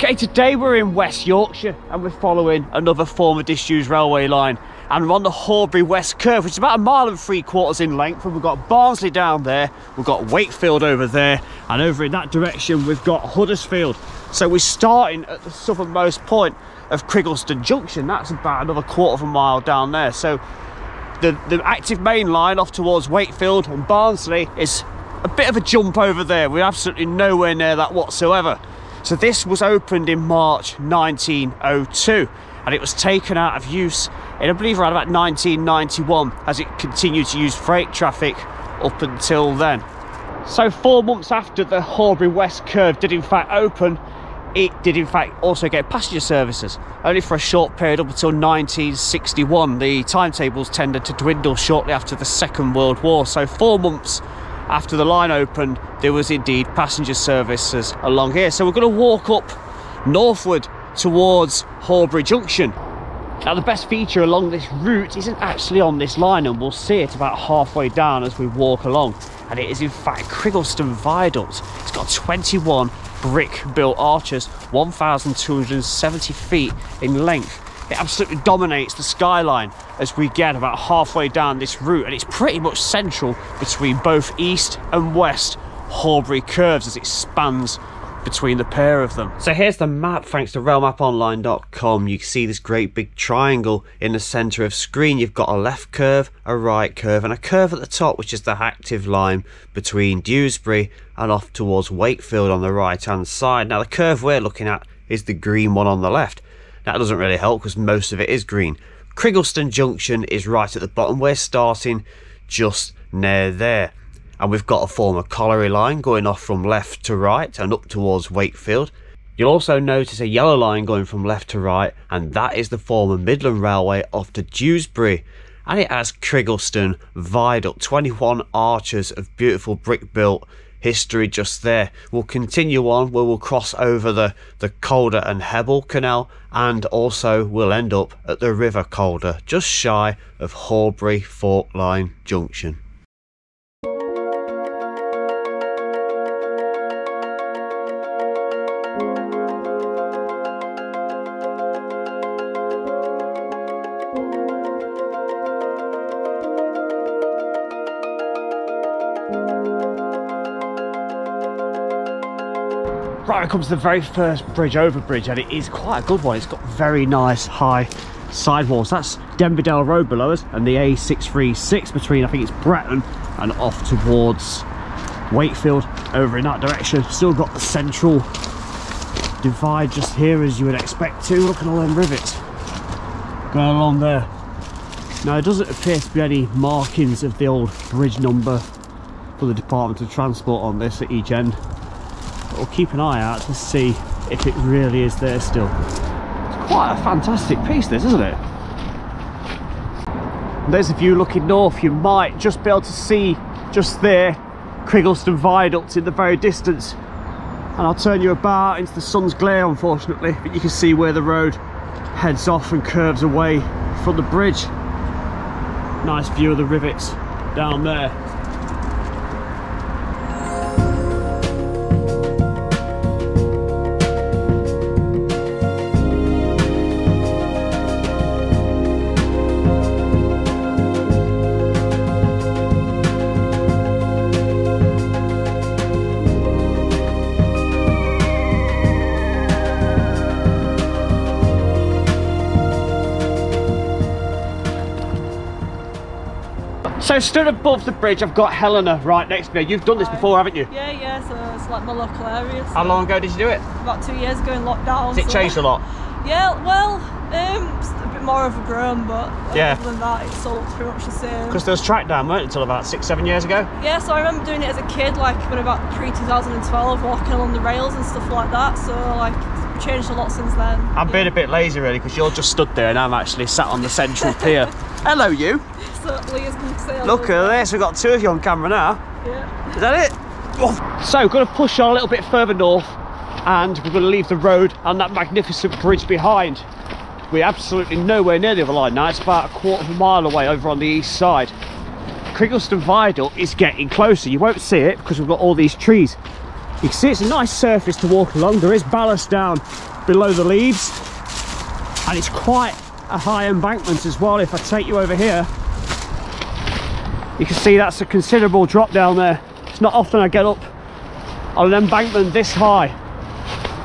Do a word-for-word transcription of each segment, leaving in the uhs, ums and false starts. Okay, today we're in West Yorkshire and we're following another former disused railway line, and we're on the Horbury West Curve, which is about a mile and three quarters in length, and we've got Barnsley down there, we've got Wakefield over there, and over in that direction we've got Huddersfield. So we're starting at the southernmost point of Crigglestone Junction. That's about another quarter of a mile down there. So the, the active main line off towards Wakefield and Barnsley is a bit of a jump over there. We're absolutely nowhere near that whatsoever. So this was opened in March nineteen oh two, and it was taken out of use in, I believe, around about nineteen ninety-one, as it continued to use freight traffic up until then. So four months after the Horbury West Curve did in fact open, it did in fact also get passenger services, only for a short period up until nineteen sixty-one. The timetables tended to dwindle shortly after the Second World War, so four months after the line opened there was indeed passenger services along here. So we're going to walk up northward towards Horbury Junction. Now the best feature along this route isn't actually on this line, and we'll see it about halfway down as we walk along, and it is in fact Crigglestone Viaduct. It's got twenty-one brick built arches, one thousand two hundred seventy feet in length. It absolutely dominates the skyline as we get about halfway down this route, and it's pretty much central between both east and west Horbury curves as it spans between the pair of them. So here's the map. Thanks to rail map online dot com, you can see this great big triangle in the centre of screen. You've got a left curve, a right curve, and a curve at the top, which is the active line between Dewsbury and off towards Wakefield on the right hand side. Now the curve we're looking at is the green one on the left. That doesn't really help because most of it is green. Crigglestone Junction is right at the bottom. We're starting just near there, and we've got a former colliery line going off from left to right and up towards Wakefield. You'll also notice a yellow line going from left to right, and that is the former Midland Railway off to Dewsbury, and it has Crigglestone Viaduct, twenty-one arches of beautiful brick built history just there. We'll continue on where we'll cross over the, the Calder and Hebble Canal, and also we'll end up at the River Calder, just shy of Horbury Fork Line Junction. Right, here comes the very first bridge over bridge, and it is quite a good one. It's got very nice high sidewalls. That's Denverdale Road below us, and the A six three six between, I think it's Bretton, and off towards Wakefield over in that direction. Still got the central divide just here, as you would expect to. Look at all them rivets going along there. Now there doesn't appear to be any markings of the old bridge number for the Department of Transport on this at each end. We'll keep an eye out to see if it really is there still. It's quite a fantastic piece this, isn't it? And there's a view looking north. You might just be able to see just there Crigglestone Viaduct in the very distance, and I'll turn you about into the sun's glare unfortunately, but you can see where the road heads off and curves away from the bridge. Nice view of the rivets down there. So stood above the bridge, I've got Helena right next to me. You've done this before, haven't you? Yeah, yeah, so it's like my local area. So how long ago did you do it? About two years ago in lockdown. Has it changed a lot? Yeah, well, um, it's a bit more overgrown, but yeah. Other than that, it's all pretty much the same. Because there was track down, weren't it, until about six, seven years ago? Yeah, so I remember doing it as a kid, like when about pre two thousand twelve, walking along the rails and stuff like that, so like, it's changed a lot since then. I'm yeah. being a bit lazy really, because you're just stood there and I'm actually sat on the central pier. Hello you! Look at this, we've got two of you on camera now. Yeah. Is that it? Oh. So we're going to push on a little bit further north, and we're going to leave the road and that magnificent bridge behind. We're absolutely nowhere near the other line now. It's about a quarter of a mile away over on the east side. Crigglestone Viaduct is getting closer. You won't see it because we've got all these trees, You can see it's a nice surface to walk along. There is ballast down below the leaves, and it's quite a high embankment as well. If I take you over here, you can see that's a considerable drop down there. It's not often I get up on an embankment this high,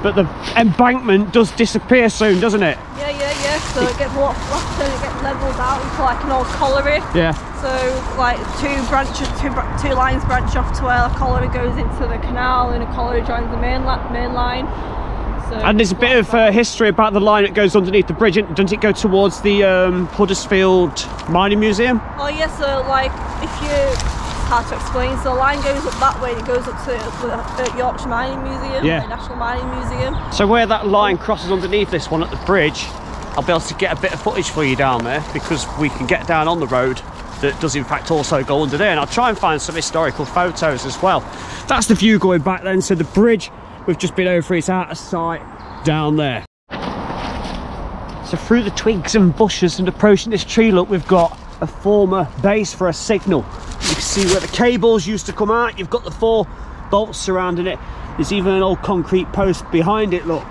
but the embankment does disappear soon, doesn't it? Yeah, yeah, yeah. So it gets washed off and it gets levelled out into like an old colliery. Yeah. So like two branches, two two lines branch off to where a colliery goes into the canal, and a colliery joins the main main line. So and there's a bit of uh, history about the line that goes underneath the bridge. Doesn't it go towards the um, Huddersfield Mining Museum? Oh yeah. So like if you. Hard to explain. So the line goes up that way, it goes up to the Yorkshire Mining Museum, yeah. the National Mining Museum. So where that line crosses underneath this one at the bridge, I'll be able to get a bit of footage for you down there, because we can get down on the road that does in fact also go under there, and I'll try and find some historical photos as well. That's the view going back then. So the bridge we've just been over, it's out of sight down there. So through the twigs and bushes and approaching this tree, look, we've got a former base for a signal. You can see where the cables used to come out. You've got the four bolts surrounding it. There's even an old concrete post behind it, look.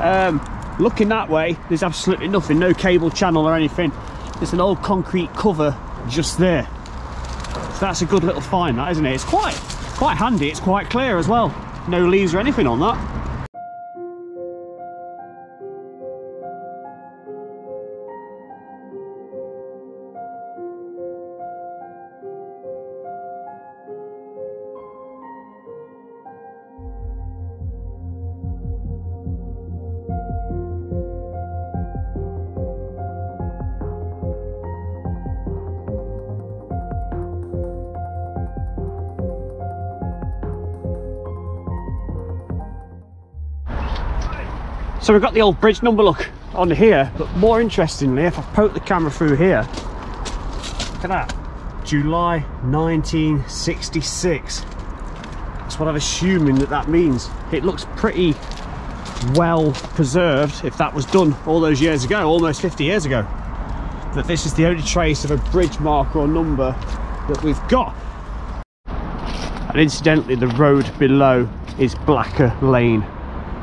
Um, looking that way, there's absolutely nothing, no cable channel or anything. There's an old concrete cover just there. So that's a good little find, that, isn't it? It's quite, quite handy. It's quite clear as well. No leaves or anything on that. So we've got the old bridge number, look, on here, but more interestingly, if I poke the camera through here, look at that, July nineteen sixty-six. That's what I'm assuming that that means. It looks pretty well preserved if that was done all those years ago, almost fifty years ago. That this is the only trace of a bridge marker or number that we've got. And incidentally, the road below is Blacker Lane.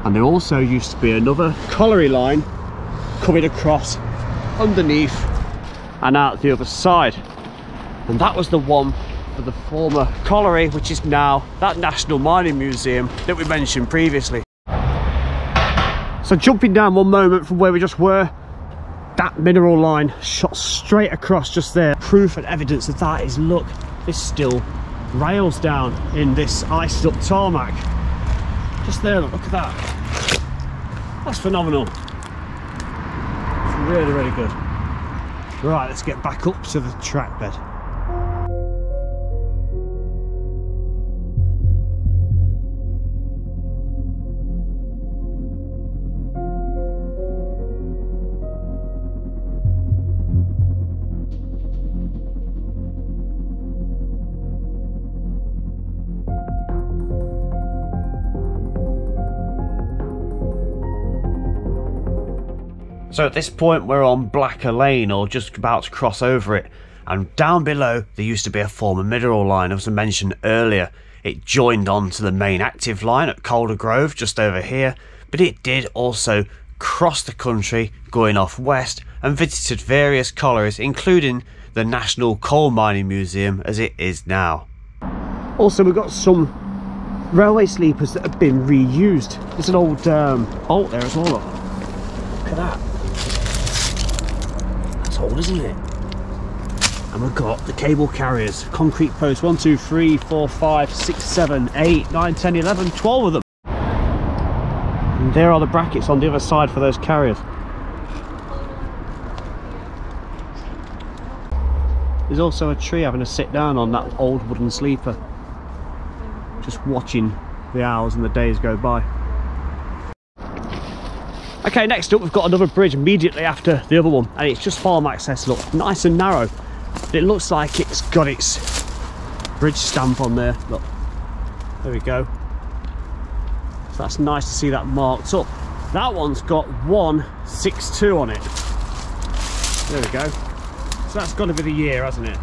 And there also used to be another colliery line coming across underneath and out the other side. And that was the one for the former colliery, which is now that National Mining Museum that we mentioned previously. So jumping down one moment from where we just were, that mineral line shot straight across just there. Proof and evidence of that is, look, there's still rails down in this iced up tarmac. Just there, look at that. That's phenomenal. It's really, really good. Right, let's get back up to the track bed. So at this point we're on Blacker Lane, or just about to cross over it, and down below there used to be a former mineral line, as I mentioned earlier. It joined on to the main active line at Calder Grove just over here, but it did also cross the country going off west and visited various collieries, including the National Coal Mining Museum as it is now. Also, we've got some railway sleepers that have been reused. There's an old um, bolt there as well, look. Look at that. Old, isn't it? And we've got the cable carriers, concrete posts, one, two, three, four, five, six, seven, eight, nine, ten, eleven, twelve of them. And there are the brackets on the other side for those carriers. There's also a tree having a sit down on that old wooden sleeper, just watching the hours and the days go by. Okay, next up we've got another bridge immediately after the other one, and it's just farm access, look, nice and narrow. It looks like it's got its bridge stamp on there, look, there we go. So that's nice to see that marked up. That one's got one six two on it, there we go. So that's got to be the year, hasn't it?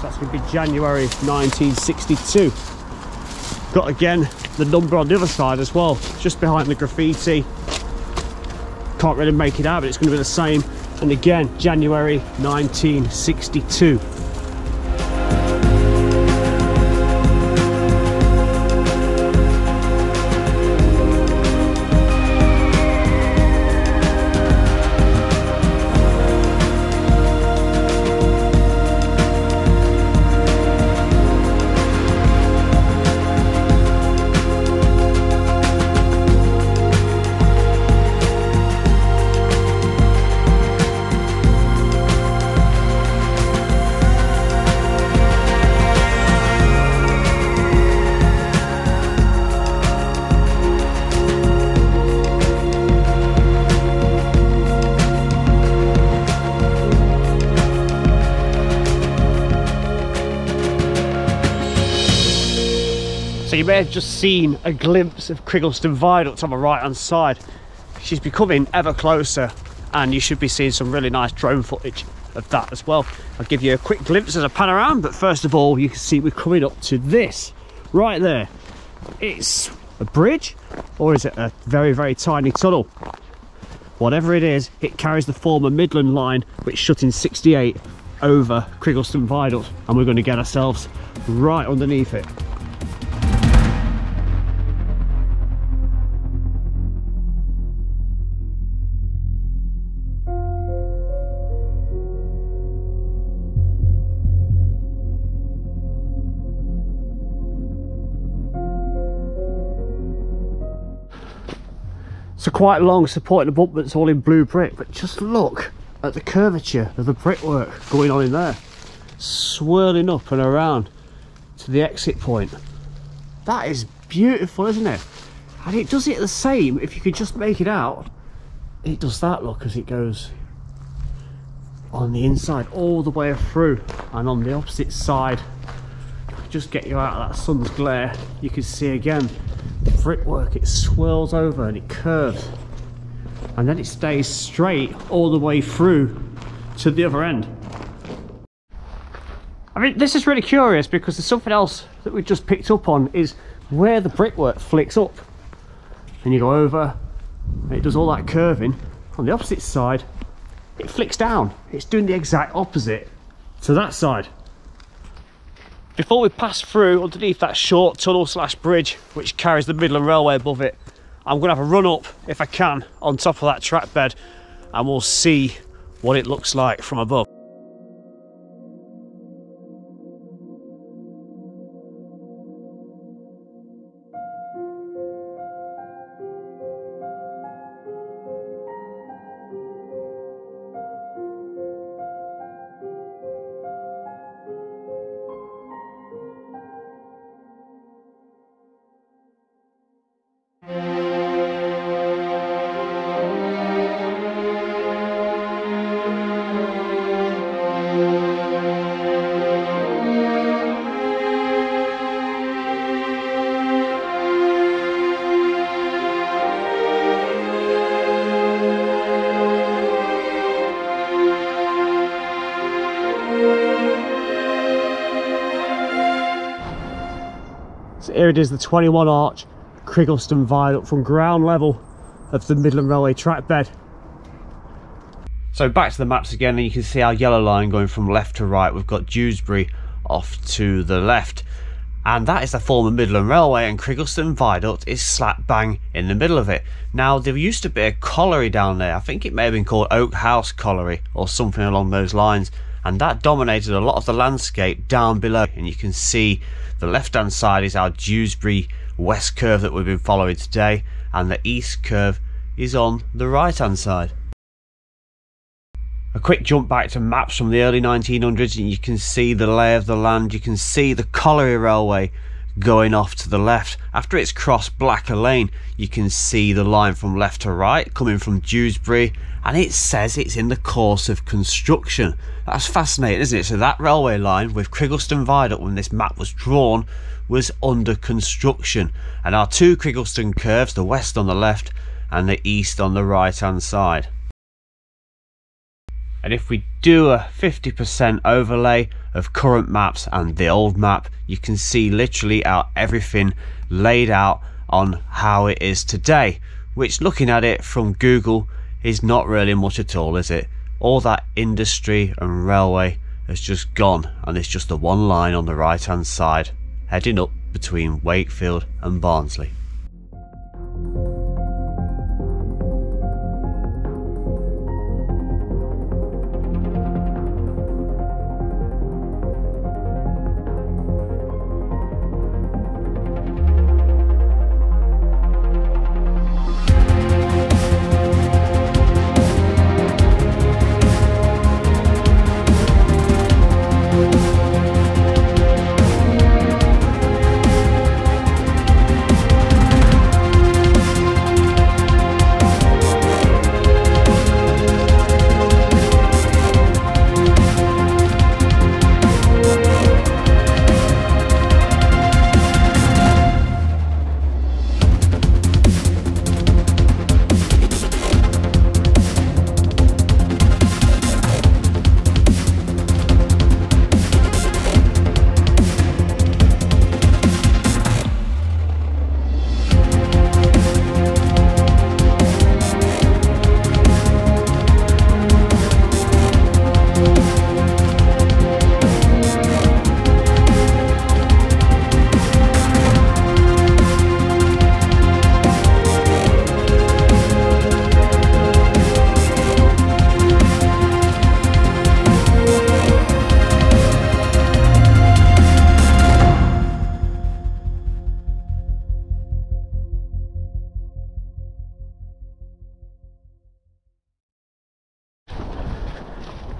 So that's going to be January nineteen sixty-two. got again the number on the other side as well, just behind the graffiti. Can't really make it out, but it's going to be the same. And again, January nineteen sixty-two. You may have just seen a glimpse of Crigglestone Viaduct on the right hand side. She's becoming ever closer and you should be seeing some really nice drone footage of that as well. I'll give you a quick glimpse as I pan around, but first of all you can see we're coming up to this right there. It's a bridge, or is it a very very tiny tunnel? Whatever it is, it carries the former Midland line which shut in sixty-eight over Crigglestone Viaduct, and we're going to get ourselves right underneath it. So quite long supporting abutments all in blue brick, but just look at the curvature of the brickwork going on in there, swirling up and around to the exit point. That is beautiful, isn't it? And it does it the same, if you could just make it out, it does that look as it goes on the inside all the way through, and on the opposite side, just get you out of that sun's glare, you can see again brickwork, it swirls over and it curves and then it stays straight all the way through to the other end. I mean, this is really curious because there's something else that we just picked up on, is where the brickwork flicks up and you go over and it does all that curving, on the opposite side it flicks down, it's doing the exact opposite to that side. Before we pass through underneath that short tunnel slash bridge which carries the Midland Railway above it, I'm going to have a run up, if I can, on top of that track bed and we'll see what it looks like from above. Here it is, the twenty-one arch Crigglestone Viaduct from ground level of the Midland Railway track bed. So back to the maps again, and you can see our yellow line going from left to right. We've got Dewsbury off to the left, and that is the former Midland Railway, and Crigglestone Viaduct is slap bang in the middle of it. Now there used to be a colliery down there, I think it may have been called Oak House Colliery or something along those lines, and that dominated a lot of the landscape down below. And you can see the left hand side is our Dewsbury West Curve that we've been following today, and the East Curve is on the right hand side. A quick jump back to maps from the early nineteen hundreds and you can see the lay of the land. You can see the Colliery Railway going off to the left. After it's crossed Blacker Lane, you can see the line from left to right coming from Dewsbury, and it says it's in the course of construction. That's fascinating, isn't it? So that railway line with Crigglestone Viaduct, when this map was drawn, was under construction. And our two Crigglestone curves, the west on the left and the east on the right hand side. And if we do a fifty percent overlay of current maps and the old map, you can see literally our everything laid out on how it is today, which, looking at it from Google, is not really much at all, is it? All that industry and railway has just gone, and it's just the one line on the right hand side heading up between Wakefield and Barnsley.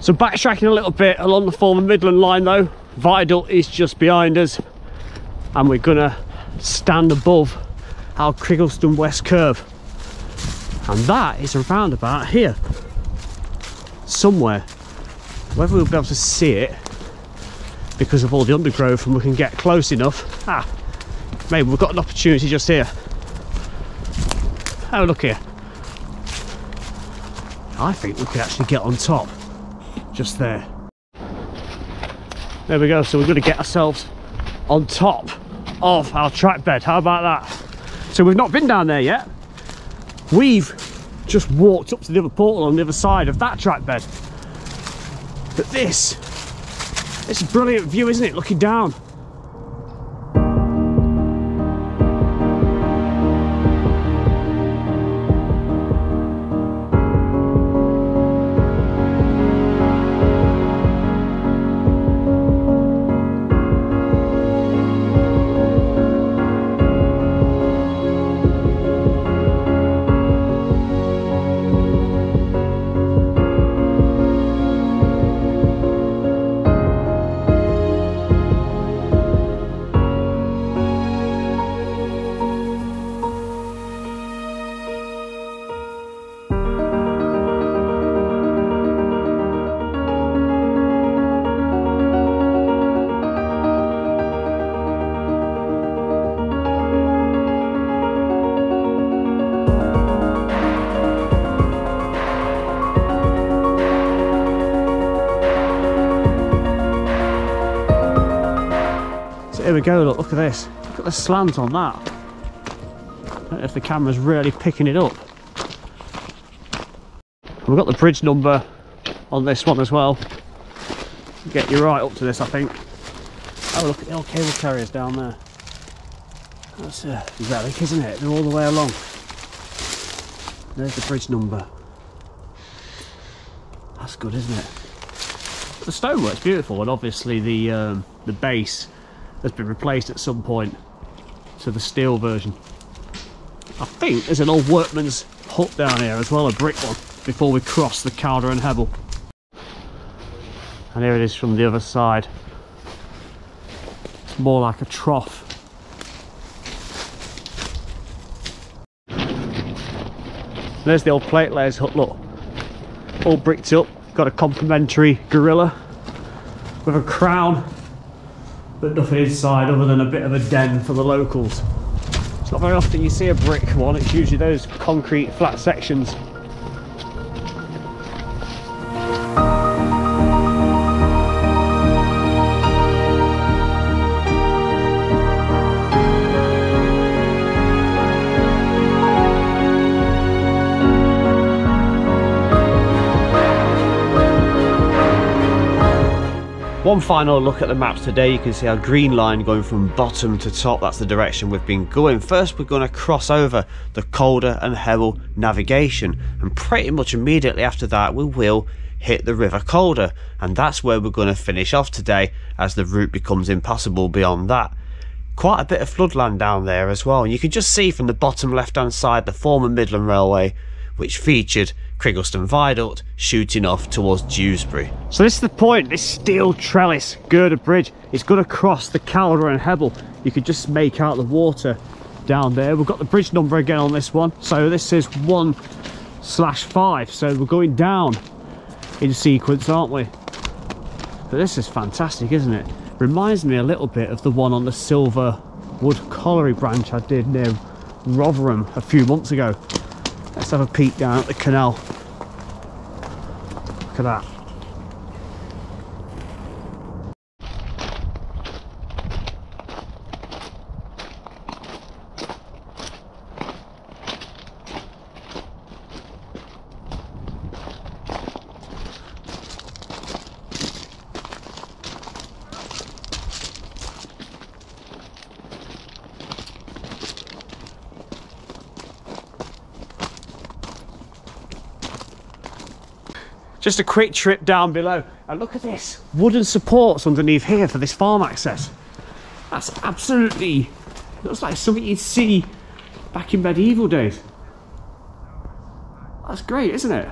So backtracking a little bit along the former Midland line though, viaduct is just behind us, and we're gonna stand above our Crigglestone West Curve, and that is around about here somewhere. Whether we'll be able to see it because of all the undergrowth and we can get close enough, ah, maybe we've got an opportunity just here. Have a look here. I think we could actually get on top. Just there. There we go. So we're going to get ourselves on top of our track bed. How about that? So we've not been down there yet. We've just walked up to the other portal on the other side of that track bed. But this, it's a brilliant view, isn't it? Looking down. Here we go, look, look at this. Look at the slant on that. I don't know if the camera's really picking it up. We've got the bridge number on this one as well. Get you right up to this, I think. Oh, look at the old cable carriers down there. That's a relic, isn't it? They're all the way along. There's the bridge number. That's good, isn't it? The stonework's beautiful, and obviously the, um, the base has been replaced at some point to the steel version. I think there's an old workman's hut down here as well, a brick one, before we cross the Calder and Hebble. And here it is from the other side. It's more like a trough. There's the old plate layers hut, look. All bricked up, got a complimentary gorilla with a crown. But nothing inside other than a bit of a den for the locals. It's not very often you see a brick one, it's usually those concrete flat sections. One final look at the maps today, you can see our green line going from bottom to top, that's the direction we've been going. First we're going to cross over the Calder and Hebble navigation, and pretty much immediately after that we will hit the River Calder, and that's where we're going to finish off today as the route becomes impassable beyond that. Quite a bit of floodland down there as well, and you can just see from the bottom left hand side the former Midland Railway, which featured Crigglestone Viaduct shooting off towards Dewsbury. So this is the point, this steel trellis girder bridge is going to cross the Calder and Hebble. You could just make out the water down there. We've got the bridge number again on this one, so this is one slash five, so we're going down in sequence, aren't we? But this is fantastic, isn't it? Reminds me a little bit of the one on the Silver Wood Colliery branch I did near Rotherham a few months ago. Let's have a peek down at the canal. Look at that. Just a quick trip down below, and look at this, wooden supports underneath here for this farm access. That's absolutely, looks like something you'd see back in medieval days. That's great, isn't it?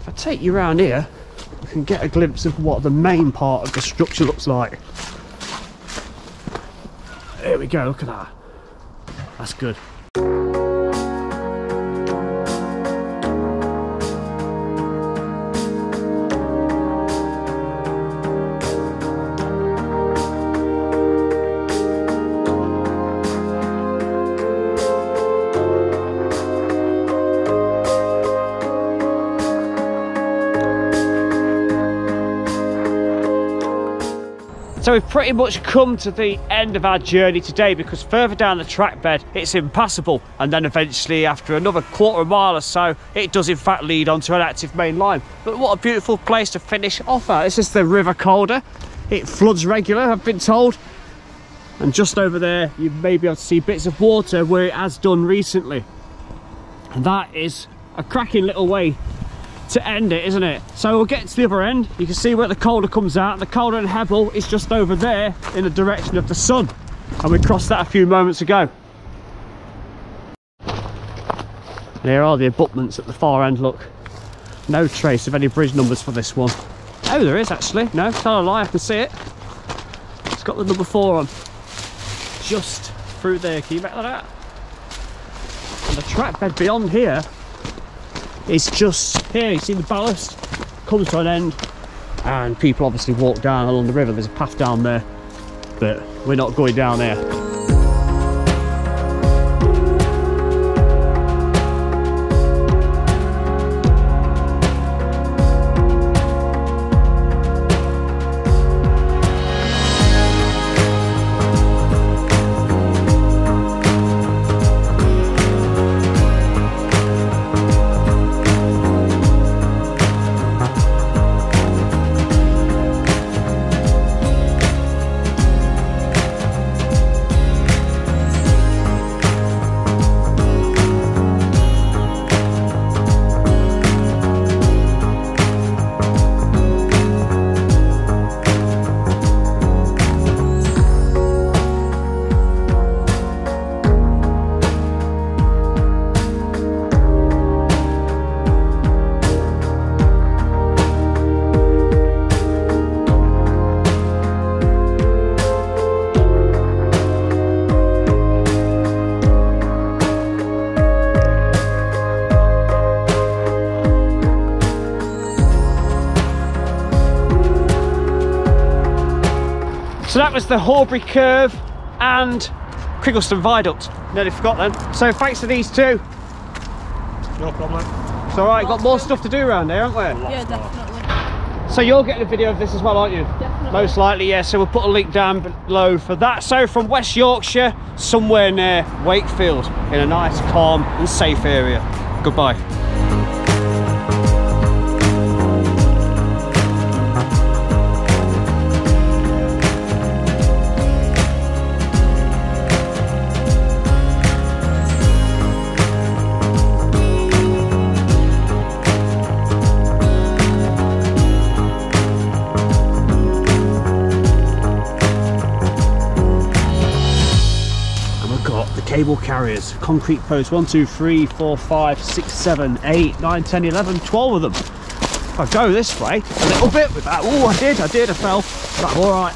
If I take you around here, you can get a glimpse of what the main part of the structure looks like. There we go, look at that. That's good. So we've pretty much come to the end of our journey today, because further down the track bed it's impassable, and then eventually after another quarter of a mile or so it does in fact lead onto an active main line. But what a beautiful place to finish off at. This is the River Calder. It floods regular, I've been told, and just over there you may be able to see bits of water where it has done recently, and that is a cracking little way to end it, isn't it? So we'll get to the other end, you can see where the Calder comes out. The Calder and Hebble is just over there in the direction of the sun, and we crossed that a few moments ago. And here are the abutments at the far end, look. No trace of any bridge numbers for this one. Oh, there is actually, no, tell a lie, I can see it. It's got the number four on. Just through there, can you make that out? And the track bed beyond here, it's just here, you see the ballast comes to an end, and people obviously walk down along the river. There's a path down there, but we're not going down there. So that was the Horbury Curve and Crigglestone Viaduct. Nearly forgot then. So thanks for these two. No problem. It's alright, got more stuff to do around here, haven't we? Yeah, definitely. So you're getting a video of this as well, aren't you? Definitely. Most likely, yeah. So we'll put a link down below for that. So from West Yorkshire, somewhere near Wakefield, in a nice, calm and safe area. Goodbye. cable carriers, concrete posts, one, two, three, four, five, six, seven, eight, nine, ten, eleven, twelve of them. If I go this way a little bit with that, oh I did, I did, I fell, but all right.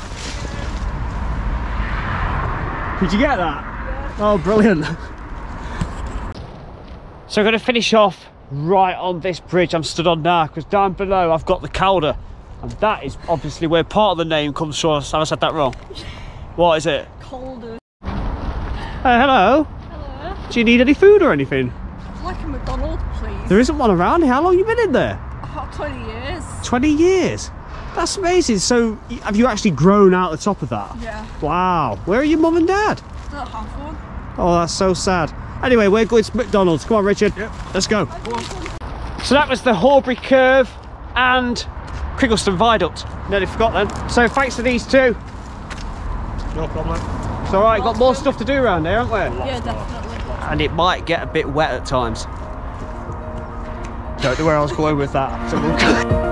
Did you get that? Yeah. Oh, brilliant. So I'm going to finish off right on this bridge I'm stood on now, because down below I've got the Calder, and that is obviously where part of the name comes from. Have I said that wrong? What is it? Calder. Uh, hello. Hello. Do you need any food or anything? I'd like a McDonald's, please. There isn't one around here. How long have you been in there? Oh, twenty years. twenty years? That's amazing. So have you actually grown out the top of that? Yeah. Wow. Where are your mum and dad? I don't have one. Oh, that's so sad. Anyway, we're going to McDonald's. Come on, Richard. Yep. Let's go. So that was the Horbury Curve and Crigglestone Viaduct. Nearly forgot then. So thanks to these two. No problem. It's all right. Got more stuff to do around here, haven't we? Yeah, definitely. And it might get a bit wet at times. Don't know where I was going with that.